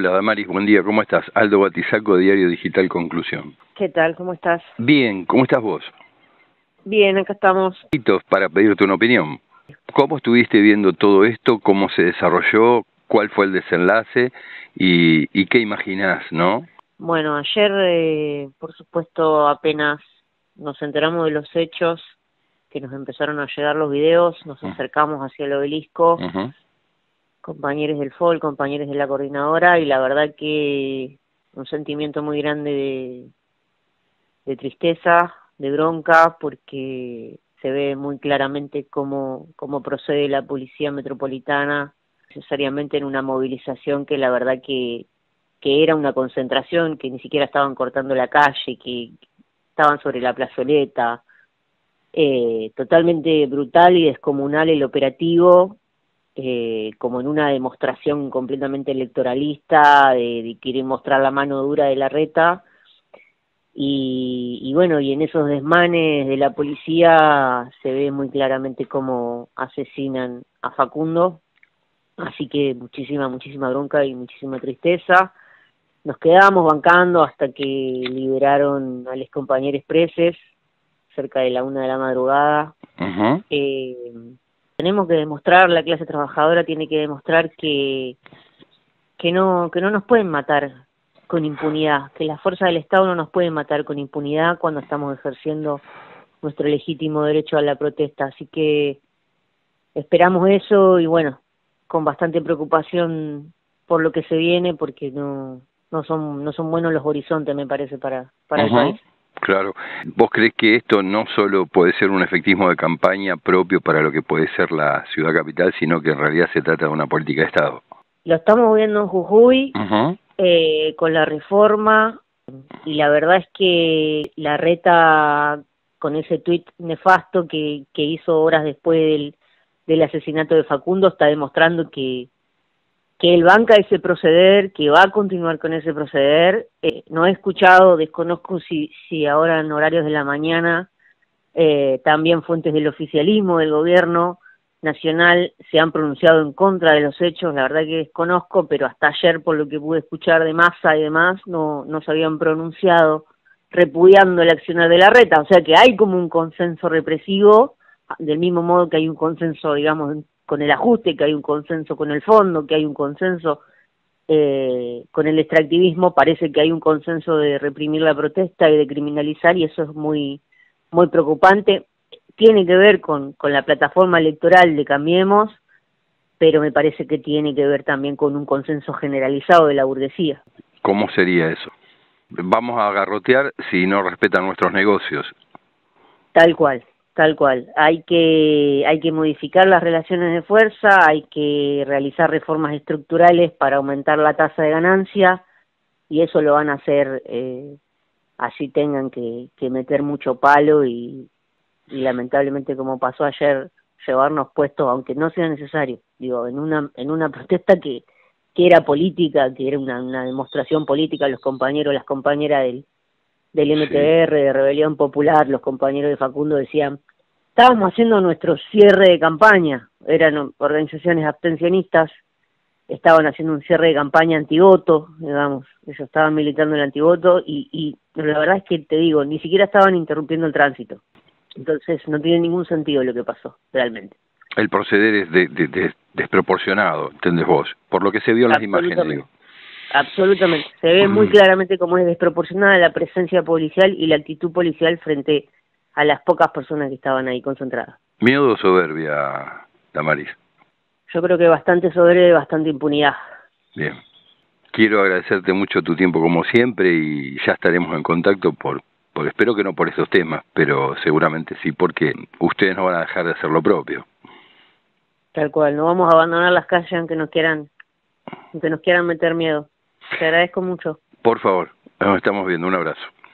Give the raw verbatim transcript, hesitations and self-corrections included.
Hola, Damaris, buen día, ¿cómo estás? Aldo Batizaco, Diario Digital Conclusión. ¿Qué tal? ¿Cómo estás? Bien, ¿cómo estás vos? Bien, acá estamos. Para pedirte una opinión. ¿Cómo estuviste viendo todo esto? ¿Cómo se desarrolló? ¿Cuál fue el desenlace? ¿Y, y qué imaginás, no? Bueno, ayer, eh, por supuesto, apenas nos enteramos de los hechos, que nos empezaron a llegar los videos, nos acercamos hacia el Obelisco, uh-huh. compañeros del F O L, compañeros de la coordinadora, y la verdad que un sentimiento muy grande de, de tristeza, de bronca, porque se ve muy claramente cómo, cómo procede la policía metropolitana, necesariamente en una movilización que la verdad que, que era una concentración, que ni siquiera estaban cortando la calle, que estaban sobre la plazoleta, eh, totalmente brutal y descomunal el operativo, eh, como en una demostración completamente electoralista, de, de querer mostrar la mano dura de la RETA, Y, y bueno, y en esos desmanes de la policía se ve muy claramente cómo asesinan a Facundo, así que muchísima, muchísima bronca y muchísima tristeza. Nos quedábamos bancando hasta que liberaron a los compañeros presos, cerca de la una de la madrugada. Uh-huh. Eh, tenemos que demostrar, la clase trabajadora tiene que demostrar que, que, no, que no nos pueden matar con impunidad, que las fuerzas del Estado no nos pueden matar con impunidad cuando estamos ejerciendo nuestro legítimo derecho a la protesta, así que esperamos eso y bueno, con bastante preocupación por lo que se viene, porque no no son no son buenos los horizontes, me parece, para, para uh-huh. el país. Claro. ¿Vos crees que esto no solo puede ser un efectismo de campaña propio para lo que puede ser la ciudad capital, sino que en realidad se trata de una política de Estado? Lo estamos viendo en Jujuy, uh-huh. Eh, con la reforma, y la verdad es que la RETA, con ese tuit nefasto que, que hizo horas después del, del asesinato de Facundo, está demostrando que, que él banca ese proceder, que va a continuar con ese proceder. Eh, no he escuchado, desconozco si, si ahora en horarios de la mañana eh, también fuentes del oficialismo, del gobierno nacional, se han pronunciado en contra de los hechos. La verdad que desconozco, pero hasta ayer, por lo que pude escuchar de masa y demás, no, no se habían pronunciado repudiando el accionar de la RETA, o sea que hay como un consenso represivo, del mismo modo que hay un consenso, digamos, con el ajuste, que hay un consenso con el fondo, que hay un consenso eh, con el extractivismo. Parece que hay un consenso de reprimir la protesta y de criminalizar, y eso es muy, muy preocupante. Tiene que ver con, con la plataforma electoral de Cambiemos, pero me parece que tiene que ver también con un consenso generalizado de la burguesía. ¿Cómo sería eso? Vamos a garrotear si no respetan nuestros negocios. Tal cual, tal cual. Hay que, hay que modificar las relaciones de fuerza, hay que realizar reformas estructurales para aumentar la tasa de ganancia, y eso lo van a hacer eh, así tengan que, que meter mucho palo y... y lamentablemente, como pasó ayer, llevarnos puestos, aunque no sea necesario, digo, en una en una protesta que, que era política, que era una, una demostración política. Los compañeros, las compañeras del, del M T R, sí, de Rebelión Popular, los compañeros de Facundo decían, estábamos haciendo nuestro cierre de campaña, eran organizaciones abstencionistas, estaban haciendo un cierre de campaña antivoto, digamos, ellos estaban militando el antivoto, y, y la verdad es que, te digo, ni siquiera estaban interrumpiendo el tránsito. Entonces no tiene ningún sentido lo que pasó, realmente. El proceder es de, de, de, desproporcionado, ¿entendés vos? Por lo que se vio en las imágenes, digo. Absolutamente. Se ve mm. muy claramente cómo es desproporcionada la presencia policial y la actitud policial frente a las pocas personas que estaban ahí concentradas. ¿Miedo o soberbia, Damaris? Yo creo que bastante soberbia y bastante impunidad. Bien. Quiero agradecerte mucho tu tiempo, como siempre, y ya estaremos en contacto por... Porque espero que no por esos temas, pero seguramente sí, porque ustedes no van a dejar de hacer lo propio. Tal cual, no vamos a abandonar las calles aunque nos quieran, aunque nos quieran meter miedo. Te agradezco mucho. Por favor, nos estamos viendo. Un abrazo.